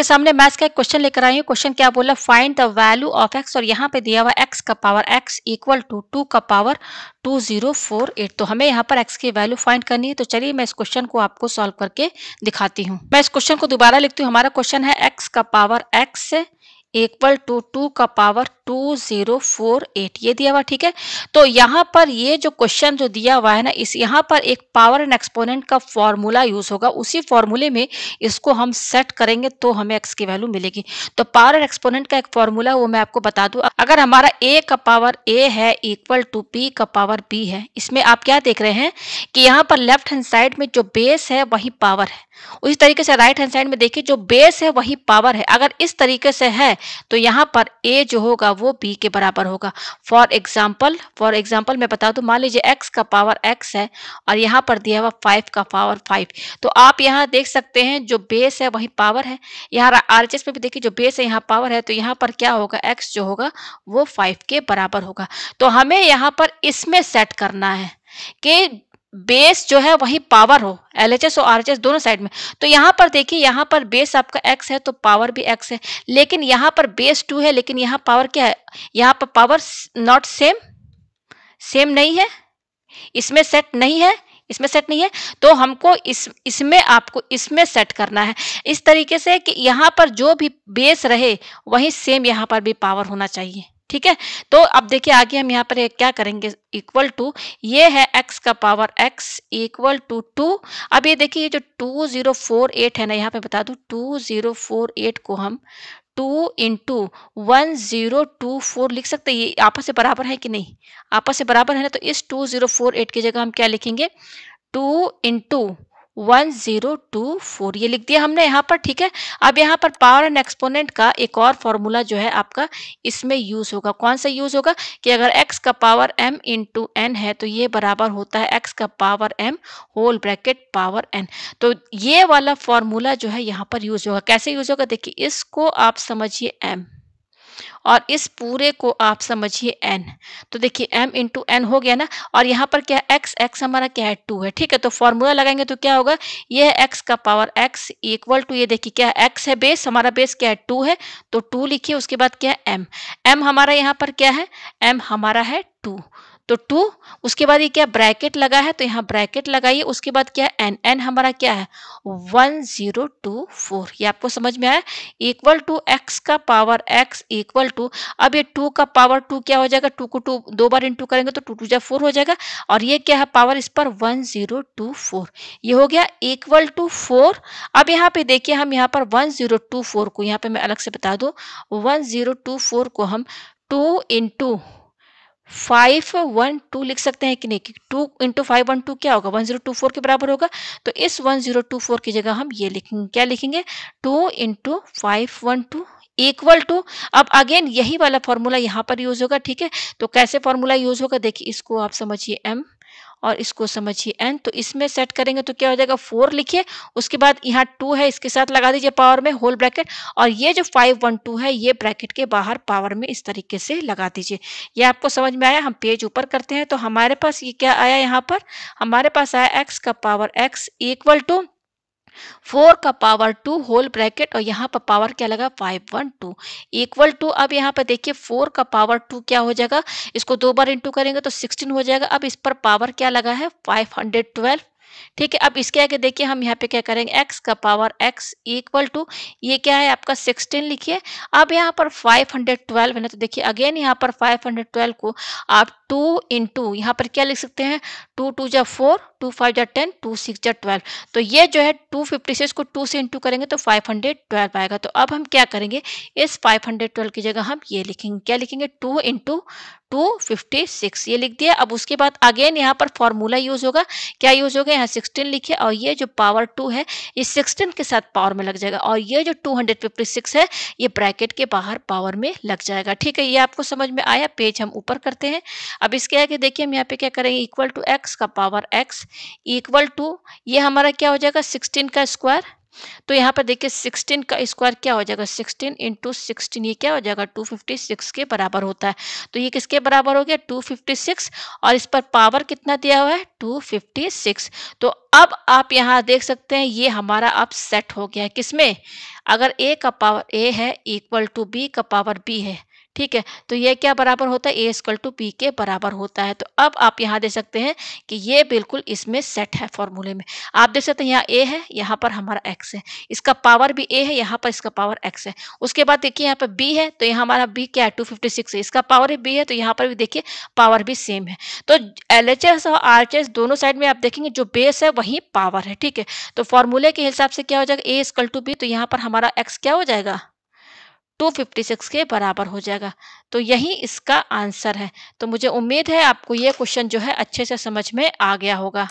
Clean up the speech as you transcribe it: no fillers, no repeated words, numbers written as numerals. आपके सामने मैथ्स का एक क्वेश्चन लेकर आई हूँ। क्वेश्चन क्या बोला, find the value of x और यहाँ पे दिया हुआ एक्स का पावर एक्स इक्वल टू 2 का पावर 2048। तो हमें यहाँ पर एक्स की वैल्यू फाइंड करनी है। तो चलिए मैं इस क्वेश्चन को आपको सॉल्व करके दिखाती हूँ। मैं इस क्वेश्चन को दोबारा लिखती हूँ। हमारा क्वेश्चन है एक्स का पावर एक्स इक्वल टू 2 का पावर 2048, ये दिया हुआ, ठीक है। तो यहाँ पर ये जो क्वेश्चन जो दिया हुआ है ना, इस यहाँ पर एक पावर एंड एक्सपोनेंट का फॉर्मूला यूज होगा। उसी फॉर्मूले में इसको हम सेट करेंगे तो हमें एक्स की वैल्यू मिलेगी। तो पावर एंड एक्सपोनेंट का एक फॉर्मूला वो मैं आपको बता दूं। अगर हमारा ए का पावर ए है इक्वल टू बी का पावर बी है, इसमें आप क्या देख रहे हैं कि यहाँ पर लेफ्ट हैंड साइड में जो बेस है वही पावर है। उसी तरीके से राइट हैंड साइड में देखिए जो बेस है वही पावर है। अगर इस तरीके से है तो यहाँ पर a जो होगा वो b के बराबर होगा। फॉर एग्जाम्पल मैं बता दूं, मान लीजिए x का पावर x है और यहाँ पर दिया हुआ 5 का पावर 5। तो आप यहाँ देख सकते हैं जो बेस है वही पावर है। यहाँ RHS में भी देखिए जो बेस है यहाँ पावर है। तो यहाँ पर क्या होगा, x जो होगा वो 5 के बराबर होगा। तो हमें यहाँ पर इसमें सेट करना है कि बेस जो है वही पावर हो, LHS और RHS दोनों साइड में। तो यहाँ पर देखिए, यहाँ पर बेस आपका x है तो पावर भी x है, लेकिन यहाँ पर बेस 2 है, लेकिन यहाँ पावर क्या है, यहाँ पर पावर नॉट सेम नहीं है, इसमें सेट नहीं है, इसमें सेट नहीं है। तो हमको इसमें आपको इसमें सेट करना है इस तरीके से कि यहाँ पर जो भी बेस रहे वही सेम यहाँ पर भी पावर होना चाहिए, ठीक है। तो अब देखिए आगे हम यहाँ पर क्या करेंगे, इक्वल टू, ये है x का पावर x इक्वल टू 2। अब ये देखिए ये जो 2048 है ना, यहाँ पे बता दूं 2048 को हम 2 into 1024 लिख सकते हैं। ये आपस से बराबर है कि नहीं, आपस से बराबर है ना। तो इस 2048 की जगह हम क्या लिखेंगे, 2 into 1024, ये लिख दिया हमने यहाँ पर, ठीक है। अब यहाँ पर पावर एंड एक्सपोनेंट का एक और फॉर्मूला जो है आपका इसमें यूज होगा। कौन सा यूज होगा कि अगर x का पावर m इंटू n है तो ये बराबर होता है x का power m whole bracket power n। तो ये वाला फॉर्मूला जो है यहाँ पर यूज होगा। कैसे यूज होगा, देखिए इसको आप समझिए m और इस पूरे को आप समझिए n। तो देखिए m इंटू n हो गया ना, और यहाँ पर क्या है x, x हमारा क्या है 2 है, ठीक है। तो फॉर्मूला लगाएंगे तो क्या होगा, ये है x का पावर x इक्वल टू, ये देखिए क्या है x है बेस, हमारा बेस क्या है 2 है तो 2 लिखिए। उसके बाद क्या है m, m हमारा यहाँ पर क्या है, m हमारा है 2, तो 2। उसके बाद ये क्या ब्रैकेट लगा है तो यहाँ ब्रैकेट लगाइए। उसके बाद क्या है n, n हमारा क्या है 1024। ये आपको समझ में आया, इक्वल टू x का पावर x इक्वल टू, अब ये 2 का पावर 2 क्या हो जाएगा, 2 को 2 दो बार इंटू करेंगे तो 2 2 4 हो जाएगा, और ये क्या है पावर इस पर 1024, ये हो गया इक्वल टू 4। अब यहाँ पे देखिए हम यहाँ पर 1024 को, यहाँ पे मैं अलग से बता दूँ, 1024 को हम 2 into 512 लिख सकते हैं कि नहीं। 2 into 512 क्या होगा, 1024 के बराबर होगा। तो इस 1024 की जगह हम ये लिखेंगे, क्या लिखेंगे, 2 into 512 इक्वल टू। अब अगेन यही वाला फॉर्मूला यहाँ पर यूज होगा, ठीक है। तो कैसे फॉर्मूला यूज होगा, देखिए इसको आप समझिए m और इसको समझिए n। तो इसमें सेट करेंगे तो क्या हो जाएगा, 4 लिखिए। उसके बाद यहाँ 2 है, इसके साथ लगा दीजिए पावर में होल ब्रैकेट, और ये जो 512 है ये ब्रैकेट के बाहर पावर में इस तरीके से लगा दीजिए। ये आपको समझ में आया। हम पेज ऊपर करते हैं तो हमारे पास ये क्या आया, यहाँ पर हमारे पास आया x का पावर x इक्वल टू 4 का पावर 2 होल ब्रैकेट, और यहाँ पर पावर क्या लगा 512 इक्वल टू। अब यहाँ पर देखिए 4 का पावर 2 क्या हो जाएगा, इसको दो बार इंटू करेंगे तो 16 हो जाएगा। अब इस पर पावर क्या लगा है 512, ठीक है। अब इसके आगे देखिए हम यहाँ पे क्या करेंगे, x का पावर x इक्वल टू, ये क्या है आपका 16 लिखिए। अब यहाँ पर 512 है ना, तो देखिए अगेन यहाँ पर 512 को आप 2 इंटू यहाँ पर क्या लिख सकते हैं, 2 2 जा 4, 2 5 जा 10, 2 6 जा 12। तो ये जो है 256 को 2 से इंटू करेंगे तो 512 आएगा। तो अब हम क्या करेंगे, इस 512 की जगह हम ये लिखेंगे, क्या लिखेंगे, 2 into 256, ये लिख दिया। अब उसके बाद अगेन यहाँ पर फॉर्मूला यूज होगा, क्या यूज होगा, यहाँ 16 लिखिए, और ये जो पावर 2 है ये 16 के साथ पावर में लग जाएगा, और ये जो 256 है ये ब्रैकेट के बाहर पावर में लग जाएगा, ठीक है। ये आपको समझ में आया। पेज हम ऊपर करते हैं। अब इसके आगे देखिए हम यहाँ पे क्या करेंगे, इक्वल टू x का पावर x इक्वल टू, ये हमारा क्या हो जाएगा 16 का स्क्वायर तो यहाँ पर देखिए 16 का स्क्वायर क्या हो जाएगा, 16 इंटू 16 ये क्या हो जाएगा 256 के बराबर होता है। तो ये किसके बराबर हो गया 256 और इस पर पावर कितना दिया हुआ है 256। तो अब आप यहाँ देख सकते हैं ये हमारा अब सेट हो गया है किसमें, अगर a का पावर a है इक्वल टू b का पावर b है, ठीक है, तो ये क्या बराबर होता है a इक्वल टू b के बराबर होता है। तो अब आप यहाँ देख सकते हैं कि ये बिल्कुल इसमें सेट है फॉर्मूले में। आप देख सकते हैं यहाँ a है, यहाँ पर हमारा x है, इसका पावर भी a है, यहाँ पर इसका पावर x है। उसके बाद देखिए यहाँ पर b है, तो यहाँ हमारा b क्या है 256 है, इसका पावर b है, तो यहाँ पर भी देखिए पावर भी सेम है। तो LHS और RHS दोनों साइड में आप देखेंगे जो बेस है वही पावर है, ठीक है। तो फॉर्मूले के हिसाब से क्या हो जाएगा a इक्वल टू b, तो यहाँ पर हमारा x क्या हो जाएगा 256 के बराबर हो जाएगा। तो यही इसका आंसर है। तो मुझे उम्मीद है आपको ये क्वेश्चन जो है अच्छे से समझ में आ गया होगा।